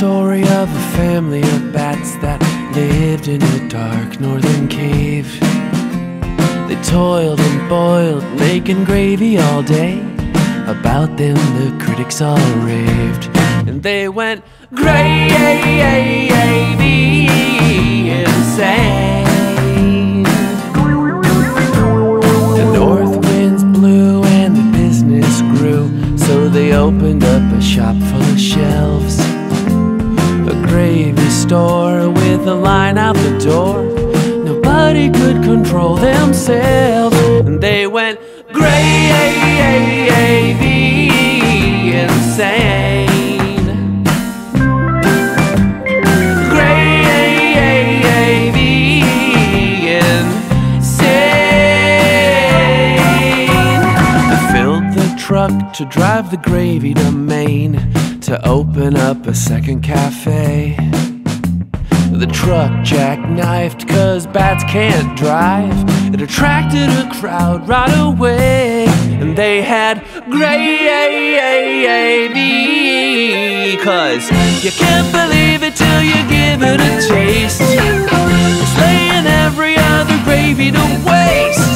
story of a family of bats that lived in a dark northern cave. They toiled and boiled, making gravy all day. About them the critics all raved, and they went gravy insane. The north winds blew and the business grew, so they opened up a shop full of shelves, a gravy store with a line out the door. Nobody could control themselves, and they went gravy insane. Gravy insane. They filled the truck to drive the gravy to Maine to open up a second cafe. The truck jackknifed 'cause bats can't drive. It attracted a crowd right away, and they had gravy, 'cause you can't believe it till you give it a taste. It's laying every other gravy to waste.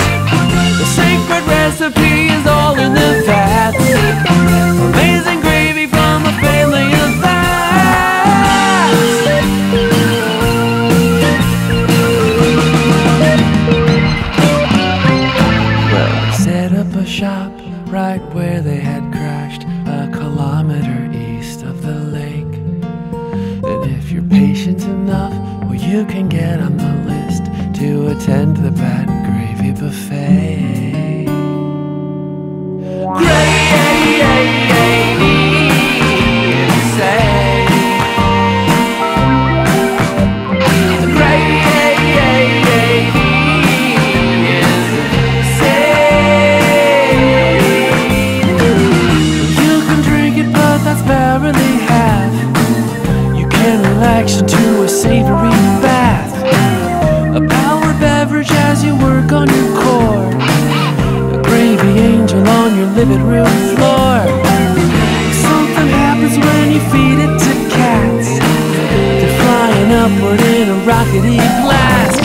The sacred recipe is all in the vats. Amazing gravy from a family of bats. Shop right where they had crashed, a kilometer east of the lake. And if you're patient enough, well, you can get on the list to attend the Bat and Gravy Buffet. Gravy, into a savory bath, a power beverage as you work on your core, a gravy angel on your living room floor. Something happens when you feed it to cats. They're flying upward in a rockety blast.